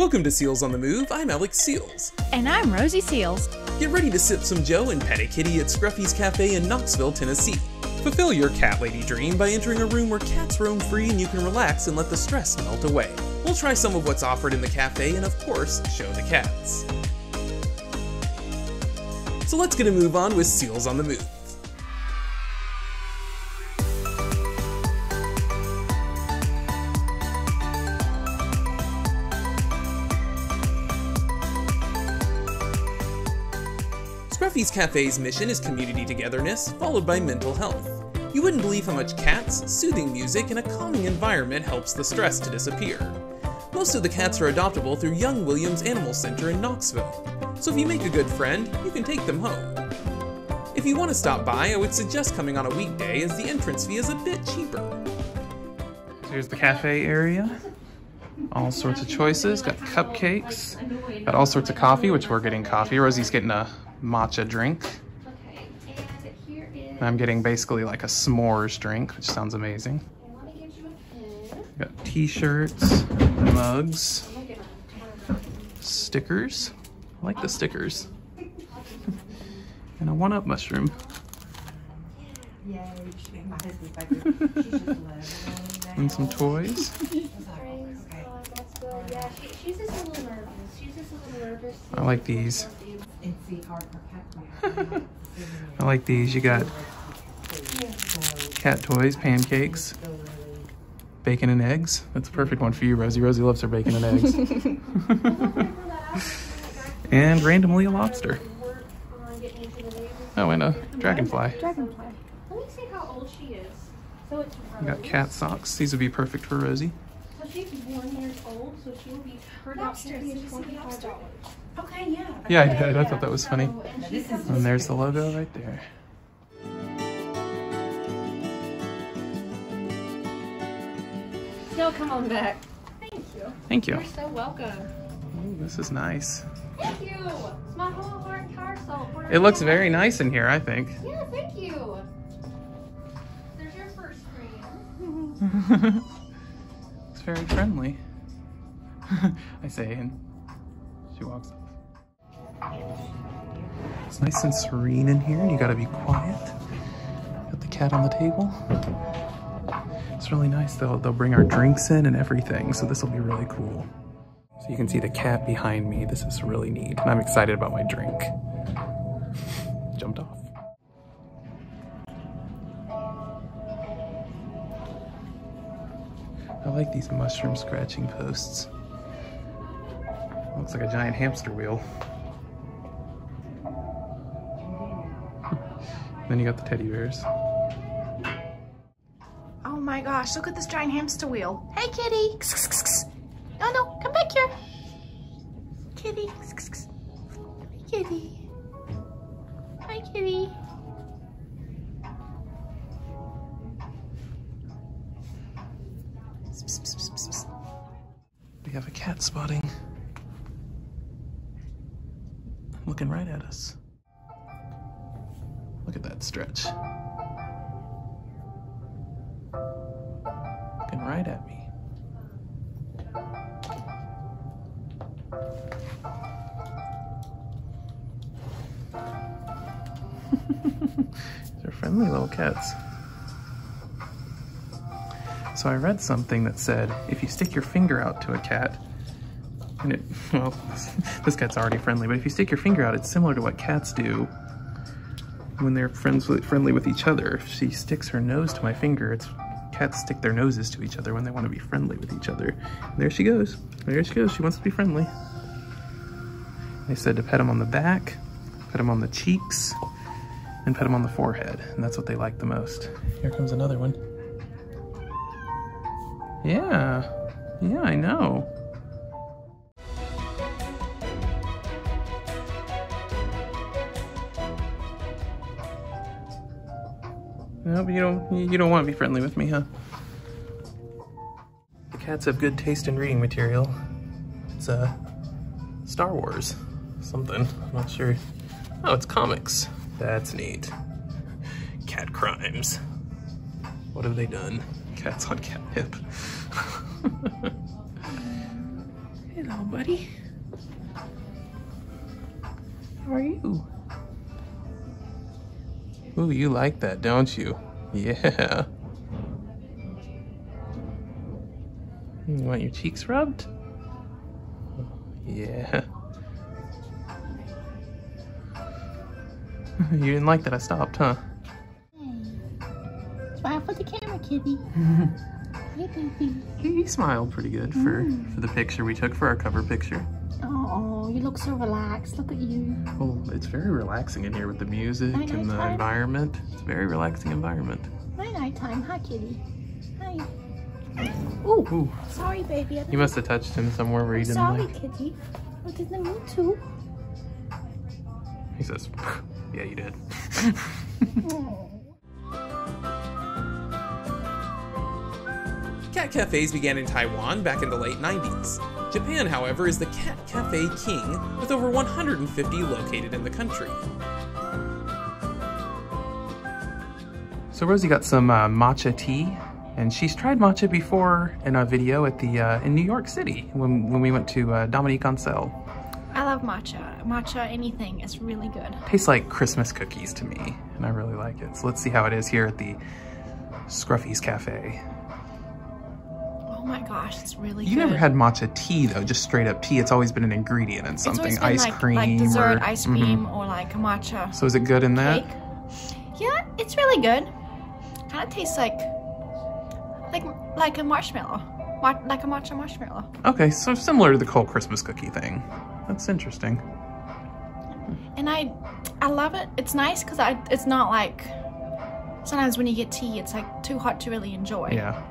Welcome to Seals on the Move. I'm Alex Seals. And I'm Rosie Seals. Get ready to sip some joe and pet a kitty at Scruffy's Cafe in Knoxville, Tennessee. Fulfill your cat lady dream by entering a room where cats roam free and you can relax and let the stress melt away. We'll try some of what's offered in the cafe and, of course, show the cats. So let's get a move on with Seals on the Move. Scruffy's Cafe's mission is community togetherness, followed by mental health. You wouldn't believe how much cats, soothing music, and a calming environment helps the stress to disappear. Most of the cats are adoptable through Young Williams Animal Center in Knoxville, so if you make a good friend, you can take them home. If you want to stop by, I would suggest coming on a weekday as the entrance fee is a bit cheaper. So here's the cafe area. All sorts of choices. Got cupcakes. Got all sorts of coffee, which we're getting coffee. Rosie's getting a matcha drink. And I'm getting basically like a s'mores drink, which sounds amazing. Got t-shirts, mugs, stickers. I like the stickers. And a 1-Up mushroom. And some toys. I like these. I like these. You got cat toys, pancakes, bacon and eggs. That's a perfect one for you, Rosie. Rosie loves her bacon and eggs. And randomly a lobster. Oh, and a dragonfly. We got cat socks. These would be perfect for Rosie. She's 1 year old, so she will be her lobster. Okay, yeah. Yeah, I did. I thought that was funny. And there's the logo right there. No, come on back. Thank you. Thank you. You're so welcome. Ooh, this is nice. Thank you. It's my whole heart and entire soul. It looks very nice in here, I think. Yeah, thank you. There's your first screen. Very friendly. I say, and she walks off. It's nice and serene in here, and you gotta be quiet. Got the cat on the table. It's really nice, though. They'll bring our drinks in and everything, so this will be really cool. So you can see the cat behind me. This is really neat, and I'm excited about my drink. Jumped off. I like these mushroom scratching posts. Looks like a giant hamster wheel. Then you got the teddy bears. Oh my gosh, look at this giant hamster wheel. Hey, kitty. No, no, come back here. Kitty. Kitty. Hi, kitty. We have a cat spotting, looking right at us. Look at that stretch. Looking right at me. They're friendly little cats. So I read something that said, if you stick your finger out to a cat, and it, well, this cat's already friendly, but if you stick your finger out, it's similar to what cats do when they're friendly with each other. If she sticks her nose to my finger, cats stick their noses to each other when they want to be friendly with each other. And there she goes. There she goes. She wants to be friendly. They said to pet them on the back, pet them on the cheeks, and pet them on the forehead. And that's what they like the most. Here comes another one. Yeah, I know. Nope, you don't want to be friendly with me, huh? The cats have good taste in reading material. It's Star Wars, something. I'm not sure. Oh, it's comics. That's neat. Cat crimes. What have they done? Cats on catnip. Hey, Hello, buddy. How are you? Ooh, you like that, don't you? Yeah. You want your cheeks rubbed? Yeah. You didn't like that I stopped, huh? Hey. Smile for the camera, kitty. Hey, baby. You smiled pretty good for the picture we took for our cover picture. Oh, you look so relaxed. Look at you. Well, it's very relaxing in here with the music and the environment. It's a very relaxing environment. My nighttime. Hi, kitty. Hi. Ooh. Ooh. Sorry, baby. You must have touched him somewhere where he didn't like. Sorry, kitty. I didn't mean to. He says, yeah, you did. Cat cafes began in Taiwan back in the late 90s. Japan, however, is the cat cafe king, with over 150 located in the country. So Rosie got some matcha tea, and she's tried matcha before in a video at the in New York City when we went to Dominique Ansel. I love matcha. Matcha anything is really good. Tastes like Christmas cookies to me, and I really like it. So let's see how it is here at the Scruffy's Cafe. Oh my gosh, it's really good. You never had matcha tea though, just straight up tea. It's always been an ingredient in something, ice cream. Like dessert, ice cream, or like matcha. So is it good in that? Yeah, it's really good. Kind of tastes like a marshmallow. Like a matcha marshmallow. Okay, so similar to the whole Christmas cookie thing. That's interesting. And I love it. It's nice because it's not like, sometimes when you get tea, it's like too hot to really enjoy. Yeah.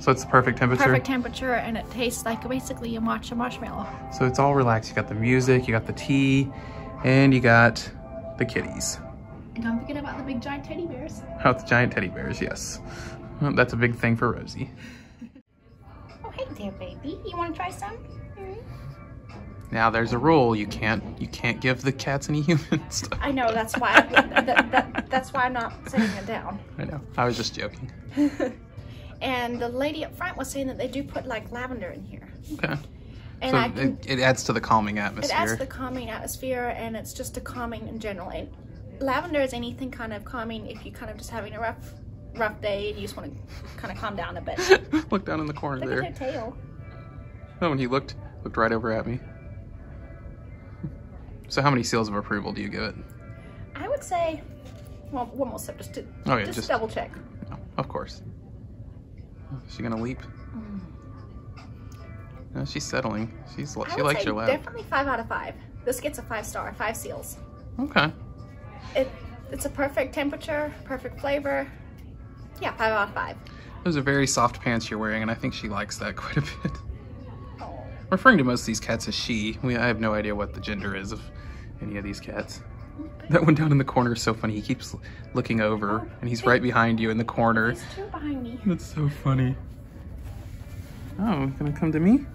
So it's the perfect temperature? Perfect temperature, and it tastes like basically a matcha marshmallow. So it's all relaxed. You got the music, you got the tea, and you got the kitties. And don't forget about the big giant teddy bears. Oh, the giant teddy bears, yes. Well, that's a big thing for Rosie. Oh, hey there, baby. You want to try some? Now there's a rule, you can't give the cats any human stuff. I know, that's why that's why I'm not setting it down. I know, I was just joking. And the lady up front was saying that they do put like lavender in here. Okay. And so it adds to the calming atmosphere. It adds to the calming atmosphere, and it's just a calming in general. And lavender is anything kind of calming if you're kind of just having a rough day and you just want to kind of calm down a bit. Look down in the corner there. Look at their tail. Oh, and he looked right over at me. So how many seals of approval do you give it? I would say, well, one more sip just to just double check. No, of course. Is she gonna leap? No, she's settling. She likes your lab. Definitely 5 out of 5. This gets a 5 star, 5 seals. Okay. It's a perfect temperature, perfect flavor. Yeah, 5 out of 5. Those are very soft pants you're wearing, and I think she likes that quite a bit. Oh. Referring to most of these cats as she. I have no idea what the gender is of any of these cats. That one down in the corner is so funny. He keeps looking over, and he's right behind you in the corner. He's still behind me. That's so funny. Oh, gonna come to me?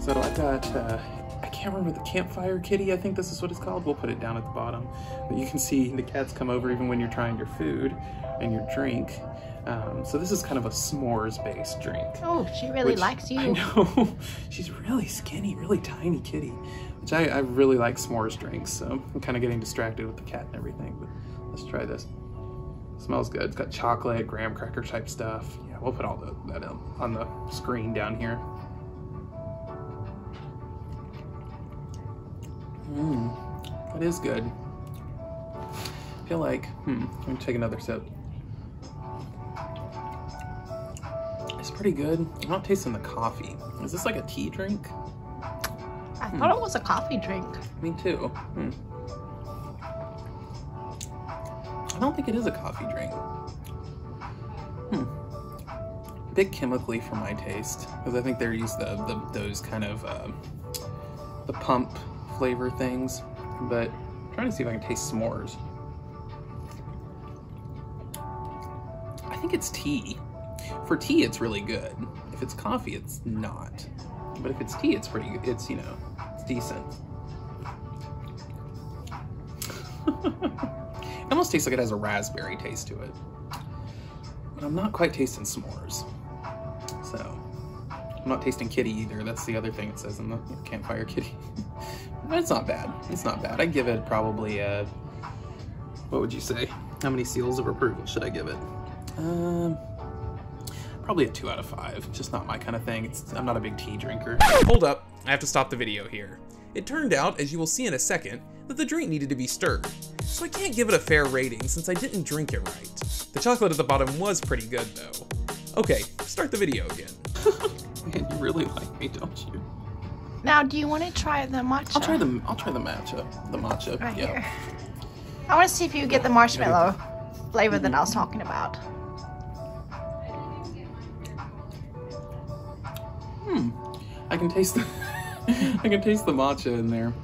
So I got I can't remember, the campfire kitty, I think this is what it's called. We'll put it down at the bottom. But you can see the cats come over even when you're trying your food and your drink. So this is kind of a s'mores-based drink. Oh, she really likes you. I know. She's really skinny, really tiny kitty, which I really like s'mores drinks. So I'm kind of getting distracted with the cat and everything, but let's try this. It smells good. It's got chocolate, graham cracker type stuff. Yeah, we'll put all that on the screen down here. That is good. I feel like, let me take another sip. It's pretty good. I'm not tasting the coffee. Is this like a tea drink? I thought it was a coffee drink. Me too. I don't think it is a coffee drink. A bit chemically for my taste, because I think they use those kind of, the pump flavor things, but I'm trying to see if I can taste s'mores. I think it's tea. For tea, it's really good. If it's coffee, it's not. But if it's tea, it's pretty good. It's, you know, it's decent. It almost tastes like it has a raspberry taste to it. But I'm not quite tasting s'mores. So, I'm not tasting kitty either. That's the other thing it says in the campfire kitty. But it's not bad. It's not bad. I give it probably a, what would you say? How many seals of approval should I give it? Probably a 2 out of 5. Just not my kind of thing. I'm not a big tea drinker. Hold up, I have to stop the video here. It turned out, as you will see in a second, that the drink needed to be stirred. So I can't give it a fair rating since I didn't drink it right. The chocolate at the bottom was pretty good though. Okay, start the video again. Man, you really like me, don't you? Now, do you want to try the matcha? I'll try the matcha. The matcha, right, yeah. Here. I want to see if you get the marshmallow flavor that I was talking about. I can taste the I can taste the matcha in there.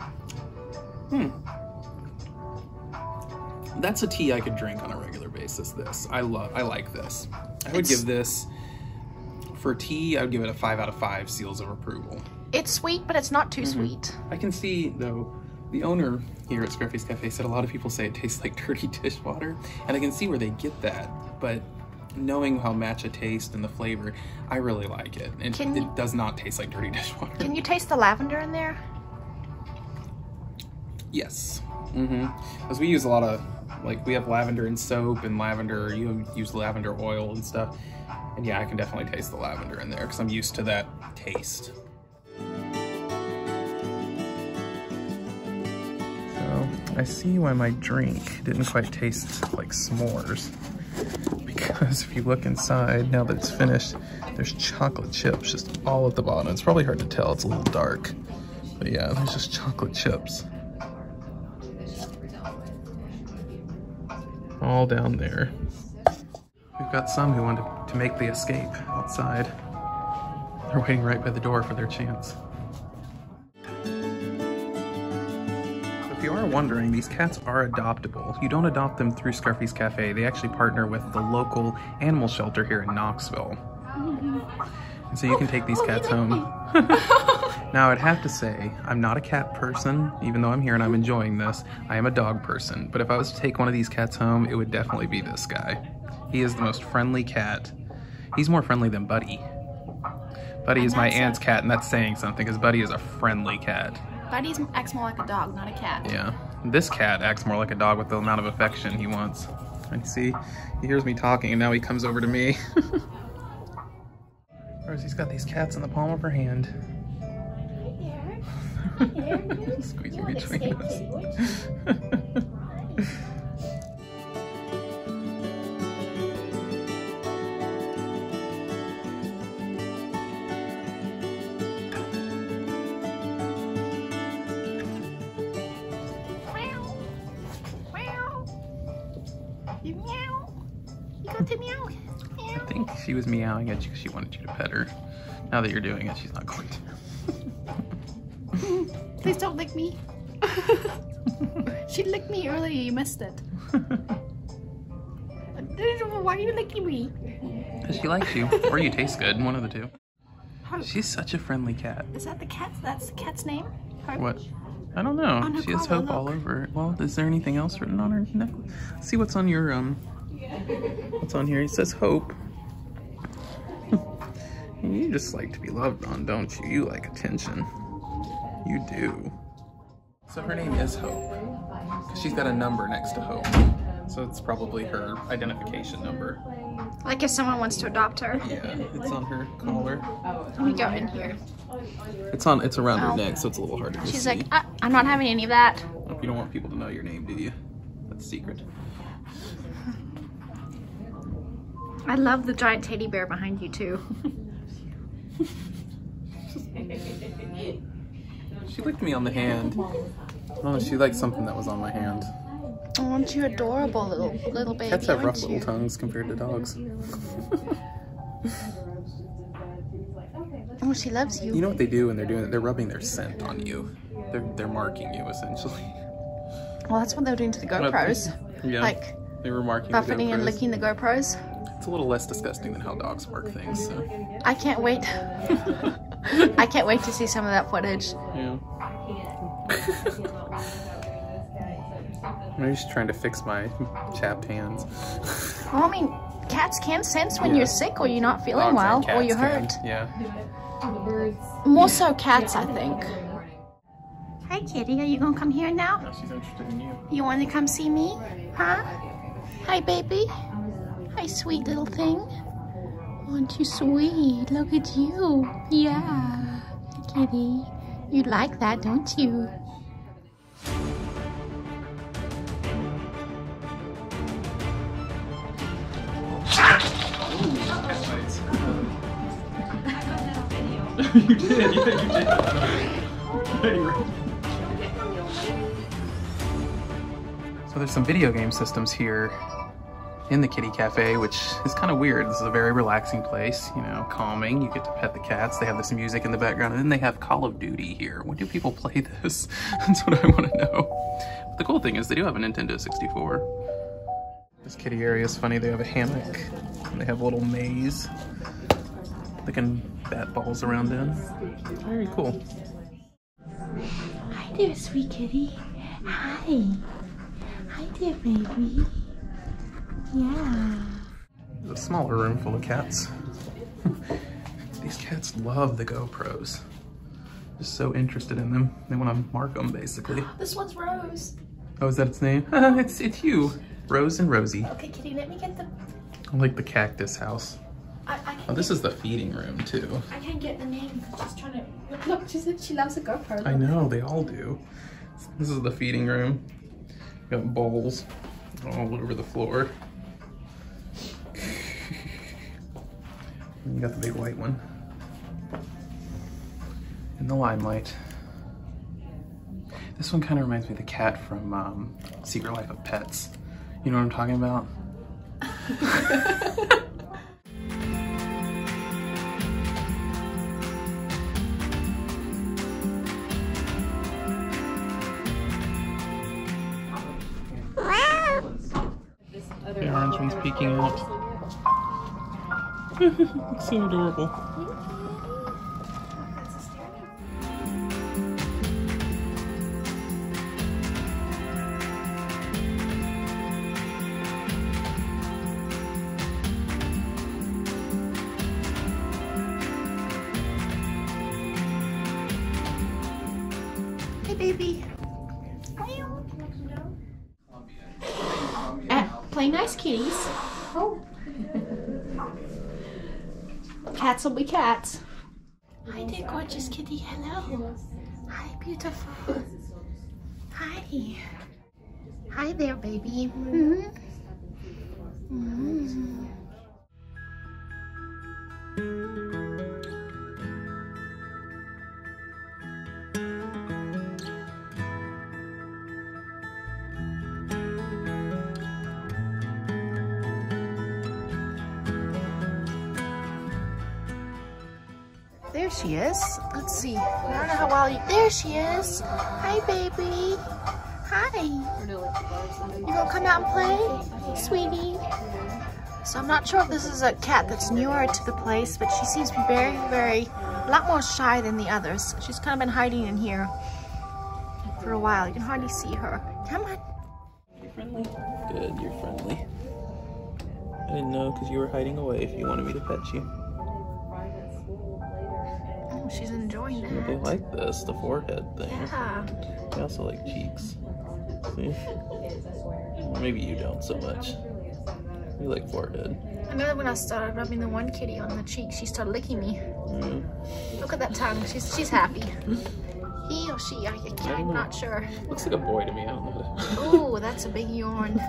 That's a tea I could drink on a regular basis. This I like this. I would give this for tea. I would give it a 5 out of 5 seals of approval. It's sweet, but it's not too sweet. I can see though. The owner here at Scruffy's Cafe said a lot of people say it tastes like dirty dishwater, and I can see where they get that, but knowing how matcha tastes and the flavor, I really like it. It does not taste like dirty dishwater. Can you taste the lavender in there? Yes. Because we use a lot of, like, we have lavender in soap and lavender, you use lavender oil and stuff, and yeah, I can definitely taste the lavender in there because I'm used to that taste. I see why my drink didn't quite taste like s'mores, because if you look inside, now that it's finished, there's chocolate chips just all at the bottom. It's probably hard to tell, it's a little dark, but yeah, there's just chocolate chips all down there. We've got some who wanted to make the escape outside. They're waiting right by the door for their chance. If you are wondering, these cats are adoptable. You don't adopt them through Scruffy's Cafe. They actually partner with the local animal shelter here in Knoxville. And so you can take these cats home. Now, I'd have to say, I'm not a cat person, even though I'm here and I'm enjoying this. I am a dog person. But if I was to take one of these cats home, it would definitely be this guy. He is the most friendly cat. He's more friendly than Buddy. Buddy is my aunt's cat, and that's saying something, because Buddy is a friendly cat. Buddy acts more like a dog, not a cat. Yeah. This cat acts more like a dog with the amount of affection he wants. And see, he hears me talking and now he comes over to me. Rosie's got these cats in the palm of her hand. Hi there. Hi there. Squeezing between us. I think she was meowing at you because she wanted you to pet her. Now that you're doing it, she's not going to. Please don't lick me. She licked me earlier, you missed it. Why are you licking me? Because she likes you, or you taste good, one of the two. Hope. She's such a friendly cat. Is that the cat? That's the cat's name? Hope? What? I don't know. She has Hope all over. Well, is there anything else written on her necklace? Let's see what's on your, what's on here? He says Hope. You just like to be loved on, don't you? You like attention. You do. So her name is Hope. Because she's got a number next to Hope. So it's probably her identification number. Like if someone wants to adopt her. Yeah, it's on her collar. Let me go in here. It's around her neck, so it's a little hard to see. She's like, I'm not having any of that. You don't want people to know your name, do you? That's a secret. I love the giant teddy bear behind you too. She licked me on the hand. Oh, she liked something that was on my hand. Oh, aren't you adorable, little baby? Cats have rough little tongues compared to dogs. Oh, she loves you. You know what they do when they're doing it? They're rubbing their scent on you. They're marking you essentially. Well, that's what they're doing to the GoPros. Yeah. Like they were marking the GoPros. Buffeting and licking the GoPros. It's a little less disgusting than how dogs bark things, so. I can't wait. I can't wait to see some of that footage. Yeah. Maybe she's trying to fix my chapped hands. Well, I mean, cats can sense when you're sick or you're not feeling well or you're hurt. Yeah. More so cats, I think. Hi, kitty. Are you going to come here now? No, she's interested in you. You want to come see me? Huh? Hi, baby. Hi, sweet little thing. Aren't you sweet? Look at you. Yeah. Kitty. You like that, don't you? You did, you did, you did. So there's some video game systems here in the kitty cafe, which is kind of weird. This is a very relaxing place, you know, calming. You get to pet the cats. They have this music in the background, and then they have Call of Duty here. When do people play this? That's what I want to know. But the cool thing is they do have a Nintendo 64. This kitty area is funny. They have a hammock, and they have a little maze. They can bat balls around in. Very cool. Hi there, sweet kitty. Hi. Hi there, baby. Yeah. There's a smaller room full of cats. These cats love the GoPros. Just so interested in them. They want to mark them, basically. This one's Rose. Oh, is that its name? It's you. Rose and Rosie. Okay, kitty, let me get the... I like the cactus house. Oh, this is the feeding room, too. I can't get the name. I'm just trying to... Look, she loves a GoPro. I know, they all do. This is the feeding room. Got bowls all over the floor. And you got the big white one. And the limelight. This one kind of reminds me of the cat from Secret Life of Pets. You know what I'm talking about? The orange one's peeking out. It's so adorable. Hey, baby. Play nice, kitties. Oh. Cats will be cats. Hi there, gorgeous kitty. Hello. Hi, beautiful. Hi. Hi there, baby. Mm-hmm. There she is. Let's see. I don't know how well you... There she is. Hi, baby. Hi. You gonna come out and play, sweetie? So I'm not sure if this is a cat that's newer to the place, but she seems to be very, very... a lot more shy than the others. She's kind of been hiding in here for a while. You can hardly see her. Come on. You're friendly. Good, you're friendly. I didn't know because you were hiding away if you wanted me to pet you. She's enjoying that. They like this, the forehead thing. Yeah. They also like cheeks. See? Maybe you don't so much. You like forehead. I know that when I started rubbing the one kitty on the cheek, she started licking me. Mm-hmm. Look at that tongue. She's happy. He or she, I'm not sure. Looks like a boy to me. I don't know. Oh, that's a big yawn.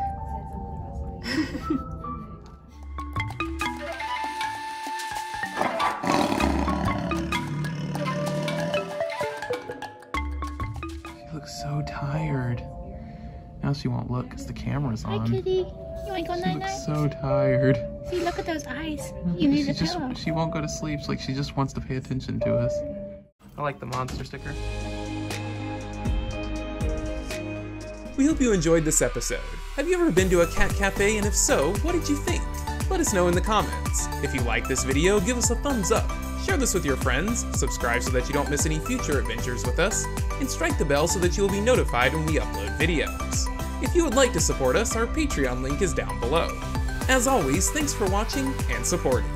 So tired. Now she won't look because the camera's on. Hi, kitty. You ain't going night night? She looks so tired. See, look at those eyes. You need a pillow. She won't go to sleep. It's like she just wants to pay attention to us. I like the monster sticker. We hope you enjoyed this episode. Have you ever been to a cat cafe, and if so, what did you think? Let us know in the comments. If you like this video, give us a thumbs up. Share this with your friends, subscribe so that you don't miss any future adventures with us, and strike the bell so that you will be notified when we upload videos. If you would like to support us, our Patreon link is down below. As always, thanks for watching and supporting.